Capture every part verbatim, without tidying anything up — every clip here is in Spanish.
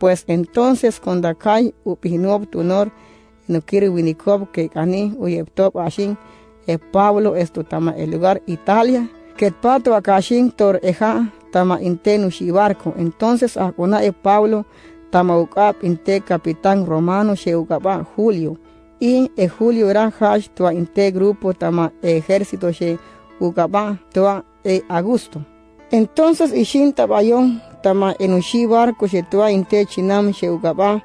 Pues entonces Kondakay upinob tunor nukiri winikob que ani uyeptop ashin e Pablo esto tama el lugar Italia que pato akashin tor eja tama intenu shibarco. Entonces akona e Pablo tama ukap inte capitán romano sheukaba Julio y e Julio era hash tua inte grupo tama ejército she ukaba tua e Augusto. Entonces ishin tabayon tama enushi barco se tua inte chinam sheugaba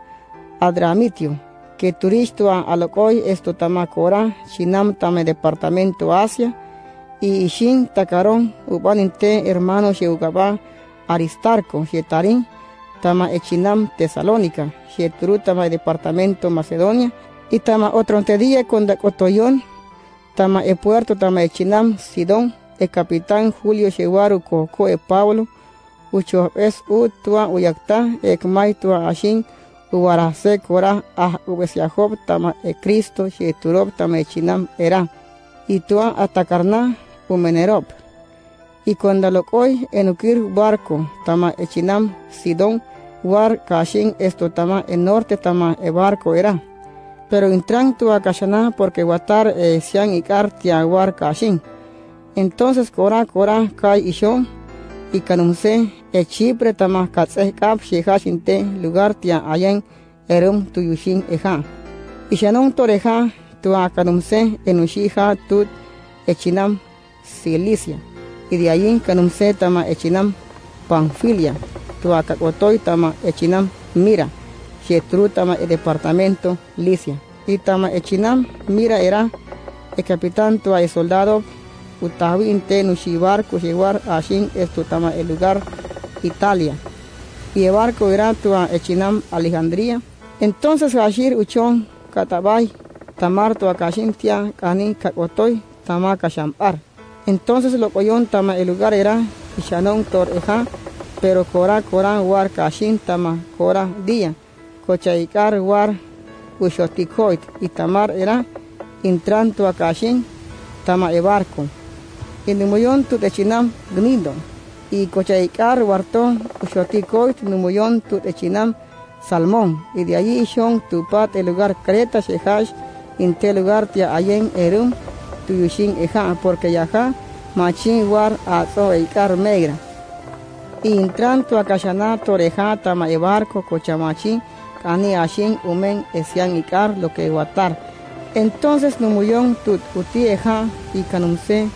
Adramitio que turistua alocoy esto tama cora chinam tama departamento Asia y ishin tacaron uban inte hermano sheugaba Aristarco shetarin tama e chinam Tesalónica sheturu tama departamento Macedonia y tama otro día con dacotoyon tama e puerto tama e chinam Sidón e capitán Julio shewaru coco e Pablo ucho es utua uyakta ekmaitua ashin uwarase kora ah ubesiahob tama e Cristo sheturob tama e chinam era y tua atacarna umenerob y kondalokoy enukir barco tama e chinam Sidón war kashin esto tama e norte tama e barco era pero intran tua kashana porque watar e sian y kartia war kashin. Entonces cora cora kai ishon y canunse e Chipre tama katse kap shehashinte lugar tia ayen erum tuyushin eja y shanon toreja tua canunse enushija tut echinam Cilicia y de allí canunse tama echinam Panfilia tua kakotoy tama echinam Mira shetru tama e departamento Licia y tama echinam Mira era e capitán tua e soldado Utawi inte nushibar kushewar ashin esto tama el lugar Italia y el barco era tua echinam Alejandría. Entonces ashir uchon katabay tamar tua kashintia kani kakotoy tama kashampar. Entonces lo coyon tama el lugar era ishanon tor eja pero cora cora war kashin tama cora día kochaikar war ushotikoit y tamar era intran tua kashin tama e barco Inumoyon tut echinam Gnidon y cochaikar warton ushotikoit numoyon tut echinam Salmón y de allí ishon tupat el lugar Creta shehash inte lugar tia ayen erum tuyushin eja porque yaja machin war azo eikar megra y intranto akashana toreja tama e barco cochamachi kani ashin umen esian ikar lo que watar. Entonces numoyon tut uti eja y kanumse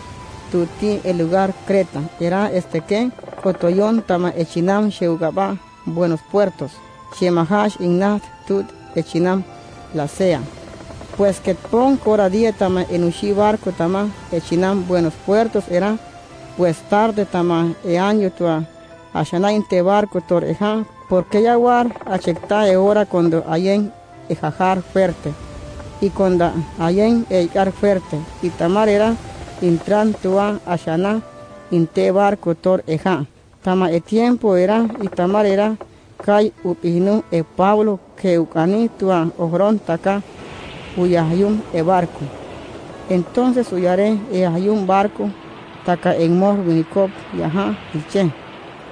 tuti el lugar Creta era este que cotoyon tama echinam sheugaba buenos puertos shemahash inat tut echinam la sea pues que pon cora día tama enushi barco tama echinam buenos puertos era pues tarde tama e año tua ashana inte barco toreja porque ya war achecta e hora cuando ayen ejajar fuerte y cuando ayen ejar fuerte y tamar era intran tua ashana inte barco tor eja tama e tiempo era y tamar era kai upinu e Pablo que ukani tua ohron taka uyahayun e barco. Entonces uyare e ayun barco taka en mor winikop yaha iche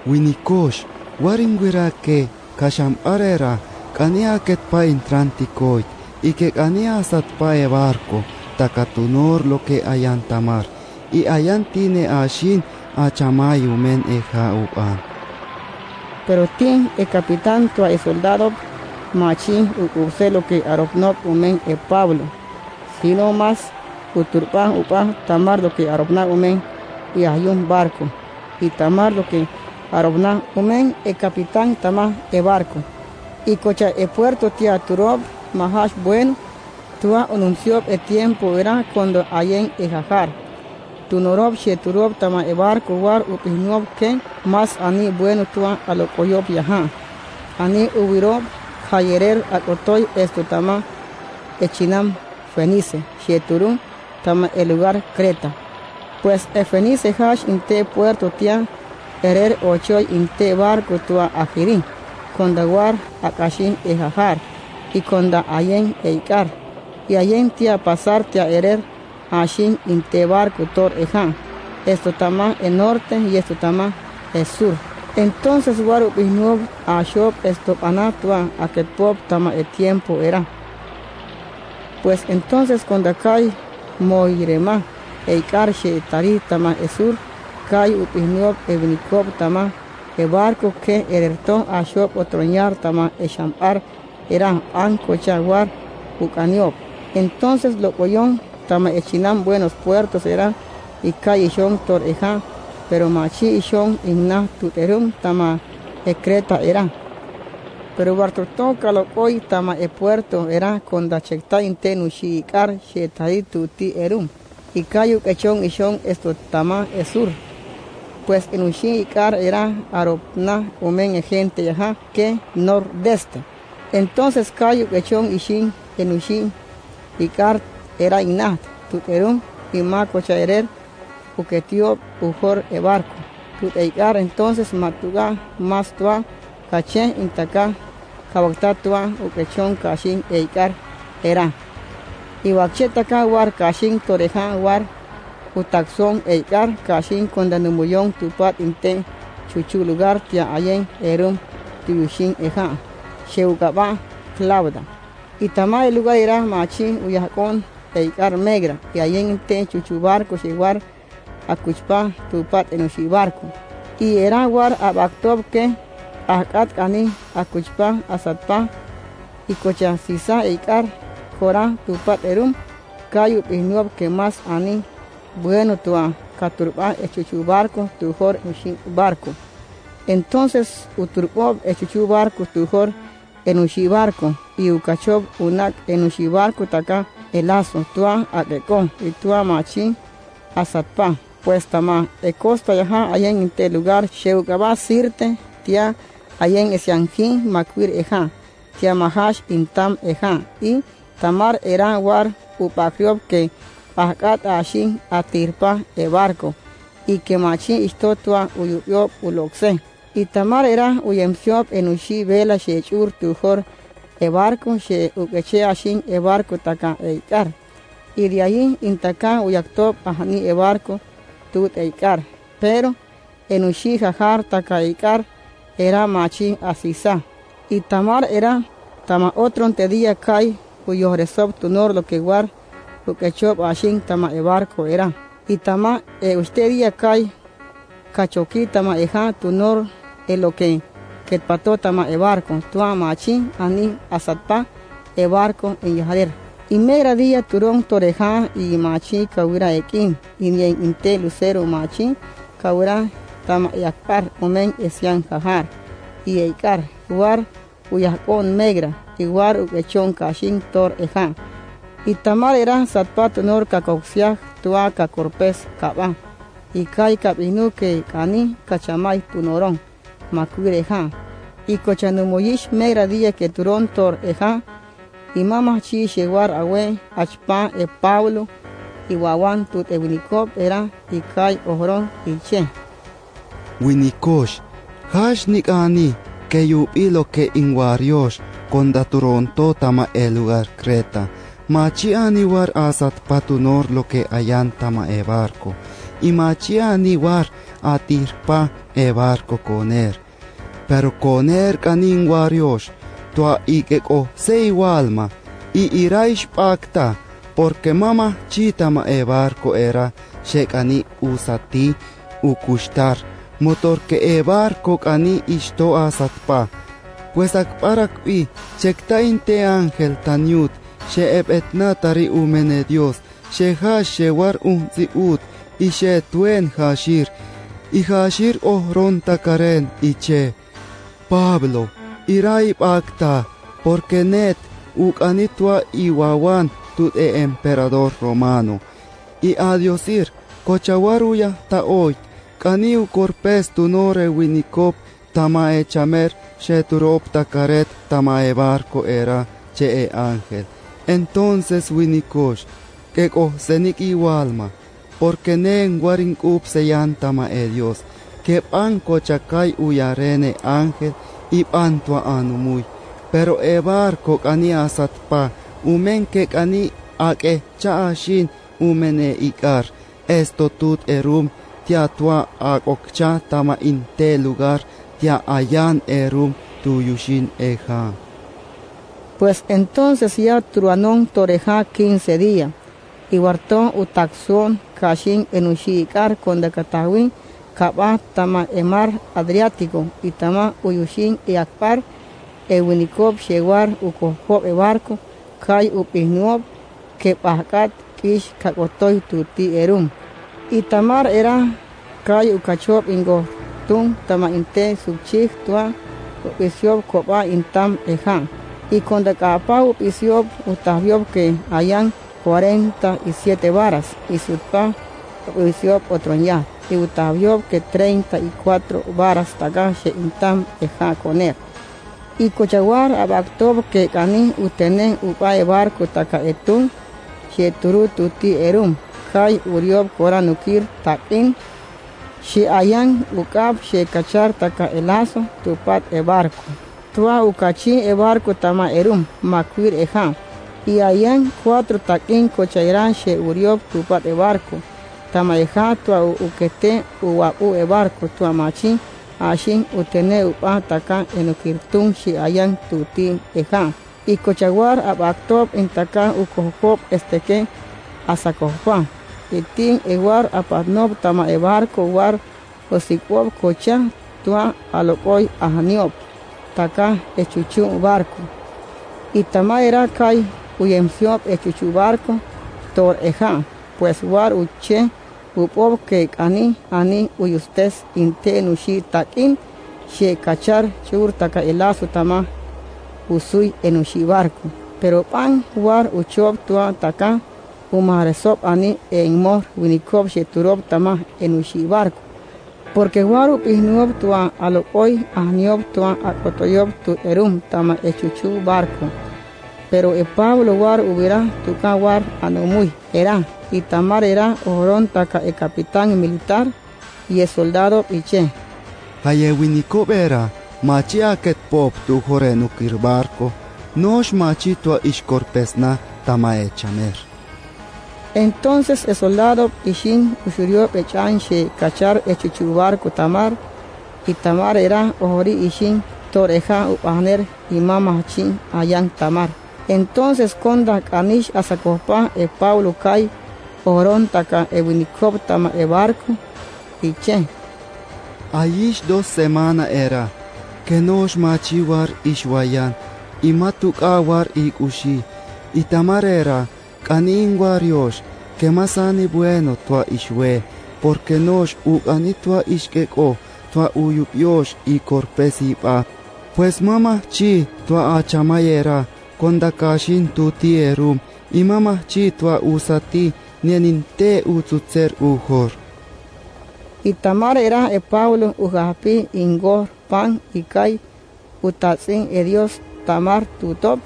winikosh waringuira que kasham arera kania ket pa intrantikoit y que kania sat pa e barco takatunor lo que hayan tamar y hayan tiene ashin achamayumen eja upan pero tin el capitán tua el soldado machin ucuse lo que arobnop umen e Pablo sino más uturpan upan tamar lo que arobna umen y ayun barco y tamar lo que arobna umen el capitán tamar e barco y cocha e puerto tia turob mahash bueno tua anunció el tiempo era cuando ayen ejajar tunorob sheturob tama e barco war upinob que más ani bueno tua alokoyob yaha ani ubirob hayerer akotoy esto tama echinam Fenice sheturun tama el lugar Creta pues e Fenice hash inte puerto tia erer ochoy inte barco tua ajirin cuando war akashin ejajar y cuando ayen eikar y ayen tia pasar tia erer ashin inte barco tor eja esto tama el norte y esto tama el sur Entonces Waru Pihnub a Shop Estopanatua a que Pop Tama el tiempo era. Pues entonces cuando Kai Moirema Eikarche Taritama Esur Kai Upihnub Ebnikop Tama el barco que eretó a Shop Otroñar Tama Eshampar era Anco Chaguar Ucaniop. Entonces Locoyón Tama Echinam buenos puertos eran y Kai Ishon Torejá. Pero machi y shon inna tuterum tama ecreta era. Pero bartotón calocoi tama e puerto era con da checta intenu shiikar shetai tuti erum. Y kayu kechon y shon esto tama esur. Pues en un shiikar era aropna omen gente yaja que nordeste. Entonces kayu kechon y shin en un shiikar era inna tuterum y mako chaerer. Porque tío ujor e barco. Tuteigar entonces matuga más tua caché intacá cabactatua ukechon kashin eigar era. Y wachetaka war kashin toreja war utaxon eigar kashin condanumuyón tupat inten chuchu lugar tia ayen erum tuyushin eja. Sheugaba clauda. Y tama el lugar era machi uyacón eigar megra. Y ayen inten chuchu barco shiguar acuchpa tupat en un barco y era war abactop que acat cani acuchpa asatpa y cocha sisa eicar cora tupat erum cayu pinuab que más ani bueno tua caturpa echuchu barco tujor en un barco. Entonces uturpob echuchu barco tujor en un barco y ucachob unac en un barco taca elazo tua alecón y tua machi asatpa. Pues tama e costa yaja ayen inte lugar sheugaba sirte tia ayen esianjin makuir eja tia mahash intam eja y tamar era war upakriob que akat ashin atirpa e barco y que machin istotua uyupiob uloxe y tamar era uyemsiob en ushi vela shechur tujor e barco she ukeche ashin e barco taka eikar y de ahí intaka uyaktob ahani e barco Tuteikar, pero en ushi jajar takaikar era machi asisa y tamar era tama otro te día kai cuyo resob tunor lo que guar lo que chop ashin tama e barco era y tama e usted día kai cachoqui tama eja tunor e lo que que pato tama e barco tua machi ani asatpa e barco en yajader. Y mera día turón toreja y machi kawira ekin. Y bien inte lucero machi kawira tama yakpar omen esian kajar. Y eikar war uyakon megra. Y war ukechon kashin tor eja. Y tamar era satpato nor kakoxiak tua kakorpes kaba. Y kai kapinu que kani kachamay tunorón makuir eja. Y kochanumoyish mera día que turón tor eja. Y mamá chi llegar a we achpa e Pablo y wawan tut e Winnicop era y kai ojoron y che. Winnicosh, hash nikani que yupi lo que inguarios con da Toronto tama el lugar creta. Machi aniwar asat patunor lo que hayan tama e barco. Y machi aniwar atirpa e barco coner. Pero coner caninguarios. Tua y que co se igualma y iráis pacta porque mama chitama e barco era shekani usati ukustar motor que e barco cani isto asatpa pues akparak i chekta inte ángel taniut she ebetnatari umene dios she hashewar un ziut y she tuen hashir y hashir ohron takaren y che Pablo Irai pacta, porque net ucanitua y wawan tu e emperador romano. Y adiosir, cochawaruya ta hoy, caniu corpes tu nore winicop, tamae chamer, sheturop tacaret, tamae barco era, che e ángel. Entonces winicosh, que cosenic igualma, porque ne en guarincup se llantama e Dios, que pan cochacay uyarene ángel, y pantua anumuy, pero e barco cani asatpa, umen que cani ake chaashin umene ikar, esto tut erum tia tua akokcha tama inte lugar tia ayan erum tuyushin eja. Pues entonces ya truanón toreja quince días, y huartón utaxón kashin enushikar con de catawin, kabá tama emar adriático, y tama uyushin y akpar, ewinikop lleguar ukojop e barco, kay upignob, kepajakat kish kakotoy tuti erum. Y tamar era kay ukachop ingotun, tama inte subchik tua, upisiob kopa intam ejan. Y con de capa upisiob utaviob que hayan cuarenta y siete varas, y sutpa upisiob otroñá, y utaviob que treinta y cuatro varas tagache intam ejan coner. Y cochaguar abactob que caní utenen upae barco tacaetun, cheturu tuti erum, kay uriob koranukir takin, she ayan ukap she cachar taca elazo tupat e barco. Tua ukachi e barco tama erum, macuir ejan, y ayan cuatro takin cochairan she uriob tupat e barco, tama eja tua ukete uwapu e barco tua machin, ashin utene upa takan enukirtun si ayan tutin ejan. Y cochaguar abactop en takan ukojop esteke asakojpa. Y tin ewar apatnop tama ebarco war osikop cocha tua alokoy ahaniop. Takan echuchu barco. Y tama era kai uyemsiop echuchu barco tor ejan. Pues war uche upop que ani ani uyustes intenushi takin she cachar chur taka elazo tama usui enushi barco. Pero pan war uchop tua taka umaresop ani enmor winikop she turop tama enushi barco. Porque war upihnuop tua alokoi ahniop tua akotoyop tu erum tama echuchu barco. Pero el Pablo war hubiera tuca war anomui era. Y tamar era orón taca el capitán militar y el soldado piche. Hayewinikob era, machi aket pop tu jorenukir barco, nosh machi tua iscorpesna tama echamer. Entonces el soldado pichin usurió pechanche cachar echuchu barco tamar, y tamar era ojori ishin toreja upaner y mamachin ayan tamar. Entonces conda canish asacopa el Pablo kai, orón taca ewinikop tama e barco y che. Ayish dos semanas era, que nos machiwar ishwayan, y matukawar y kushi, y tamar era, caninguarios, que masani bueno tua ishwe, porque nos ugani tua ishkeko, tua uyupiosh y corpesipa. Pues mama chi tua achamayera, conda kashin tuti erum, y mama chi tua usati, nieninte ututzer ujor. Y tamar era e Pablo ujapi ingor pan y kai utatsin e Dios tamar tutop,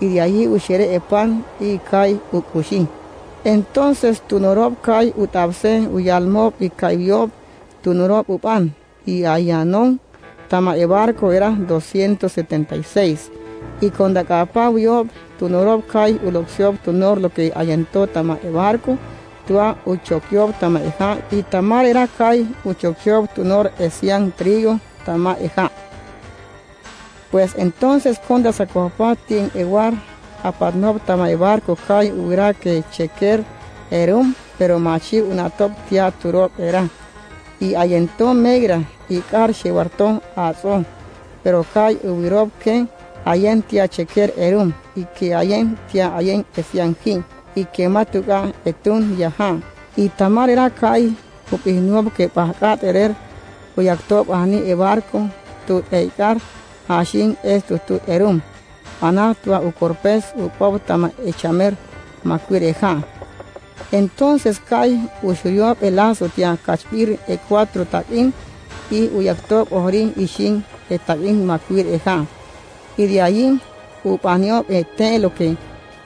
y de allí ushere e pan y kai ukushin. Entonces tunorob kai utapsen uyalmob y kaibiob tunorob upan, y ayanon tama e barco era doscientos setenta y seis. Y con la capa yob tunorob kai uloxiob tunor lo que allentó tama e barco tua uchokiob tama eja, y tamar era kai uchokiob tunor esian trigo tama eja. Pues entonces conda sacopa tin ewar apatnob tama e barco kai hubiera que chequer erum, pero machi una top tia turob era, y allentó megra y kar shewartón azón, pero kai hubirob que ayen tia chequer erum, y que ayen tia ayen esianjin, y que matuga etun yahan. Y tamar era kai upihnuob que pajakat erer uyaktob ahni e barco tut eikar ashin estu tut erum, ana tua ukorpes upob tama echamer makuireja. Entonces kai usuriob el lazo tia kachpir e cuatro takin, y uyaktob ohorin ishin e takin makuireja. Y de allí upaniob este lo que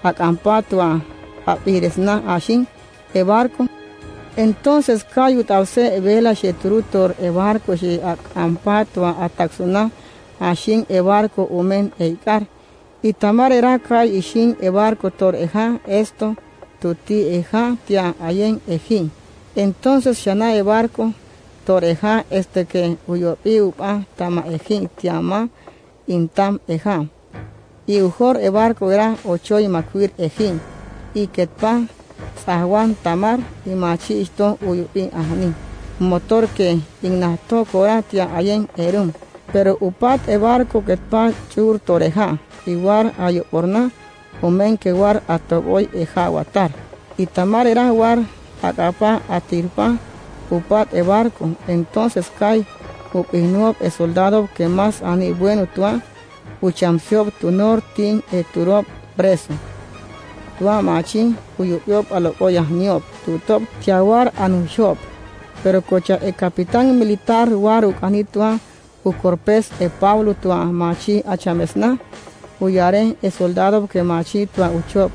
acampatua a piresna ashin e barco. Entonces cayutavse vela sheturutor e barco she acampatua ataxuna ashin e barco umen eikar. Y tamar era kay ishin e barco tor eja esto tuti eja tia ayen ejin. Entonces Xanae barco, toreja este que uyopiupa, tama ejín, tiama, intam eja. Y ujor e barco era ocho y macuir ejín, y quetpa, sahuan tamar, y machisto uyupin ajanín. Motor que ignato coratia ayen erun. Pero upat e barco quetpa chur toreja, igual ayoporna, omen que guar atoboy ejawatar. Y tamar era guar acapa atirpa, upat e barco. Entonces cae, upinuop e soldado que más ani bueno tua, uchamciop tu nortin e turop preso. Tua machi, uyupiop a lo oyahniop, tutop tiawar anushop. Pero cocha e capitán militar guaru canitua, ucorpes e Pablo tua machi achamesna, huyaré e soldado que machi tua uchop.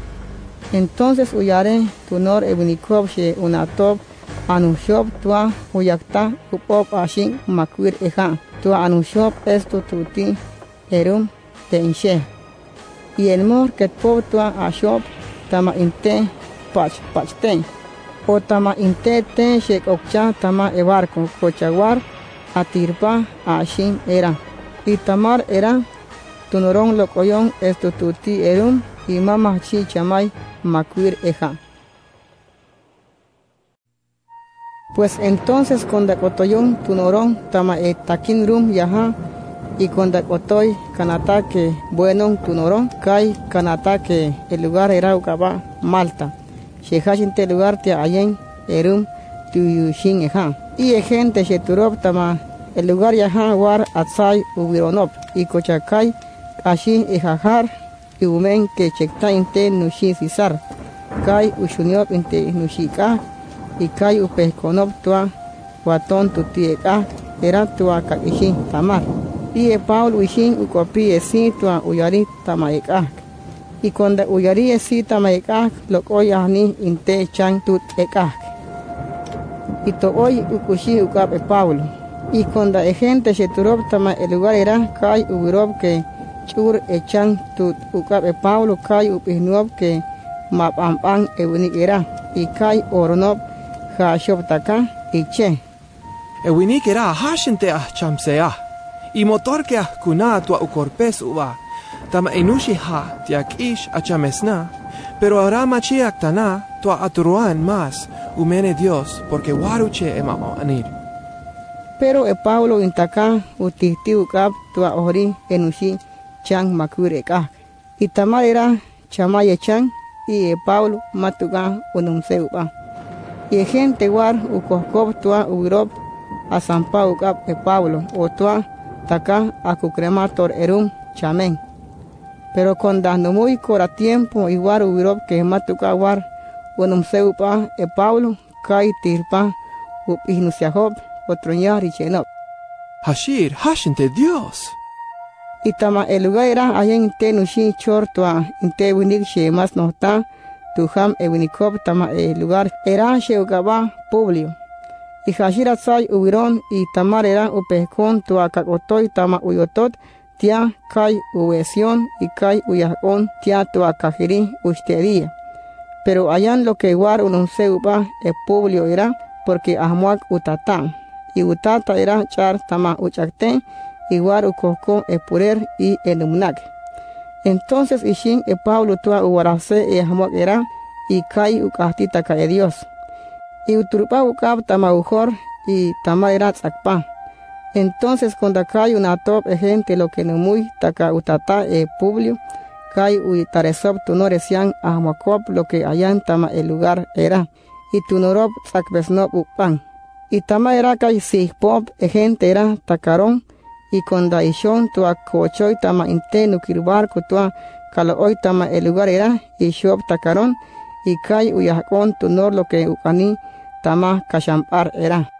Entonces huyaré tu nor e bunicop she unatop, anushop tua huyakta upop ashin macuir eja. Tua anushop esto tuti erum tenche. Y el mor que pop tua ashop tama inte pach pachten. O tama inte ten shek okcha tama e barco, cochaguar, atirpa, ashin era. Y tamar era, tunorón locoyón esto tuti erum, y mama chichamay macuir eja. Pues entonces con dacotoyón tunorón tama e takin rum yaha, y con dacotoy canataque bueno tunorón, kai canataque el lugar era ucaba Malta. Shehashinte lugar te ayen erum tuyushin eja. Y gente sheturop tama el lugar yahan war atzai ubironop. Y cochakai ashin ejajar y umen que chekta inte nushisizar. Kai ushuniop inte nushika. Y kai upesconop tua waton tutieka era tua kakishin tamar. Y e paul wishin ukopi esi tua uyari tamaeka. Y cuando huyari esi tamaekak, lo koyahni inte chan tut ekak. Y to hoy ukushi ukap e Pablo. Y cuando e gente se turop tama el lugar era, kai ubirop que chur e chan tut ukap e Pablo, kai upisnuop que mapampan e unik era. Y kai oronop hashop taka y che. E unik era hashente ah chamsea. Y motor que ah kuna tua ukorpes uva. Tama enushi ha tiak ish achamesna, pero ahora machi actana tua aturuan más, umene Dios, porque waruche emamo anir. Pero e Pablo intaka utihti ukab tua ori enushi chang makureka. Y tamadera chamaye chang, y e Pablo matuga unumseupa. Y e gente war ukoskop tua uirop a zampa ukab e Pablo, o tua taka akukremator erum chamen. Pero cuando no muy cora tiempo igual hubo que matuca war unum seupa e Pablo kai tirpa up inusiahob otro ñar y chenop. Hashir hashinte Dios. Y tama el lugar era ayen tenushi chortua inte unik she mas nota tuham e unikop tama el lugar era sheugaba Publio. Y hashira sai ubiron y tamar era upescon tua kakotoi tama uyotot tia kai uvesion y kai uyakon tia tua kajiri ustería. Pero hayan lo que war un seupa e Publio era porque ahmuak utatán. Y utata era char tama uchakten y war ukoko e purer y enumnak. Entonces ishin e Pablo tua uwarase e ahmuak era y kai ukastita kae Dios. Y uturpa ukab tama ujor y tama era tzakpa. Entonces cuando cae una top e gente lo que no muy taka utata e Publio, cae uitaresop tunoresian ahmakop lo que hayan tama el lugar era, y tunorob sakbesnop upan. Y tama era cae sihpop e gente era takarón, y cuando ishon tua cochoy tama intenu kirbarco tua calohoy tama el lugar era, y shop takarón, y cae uyakon tunor lo que ukani tama kachampar era.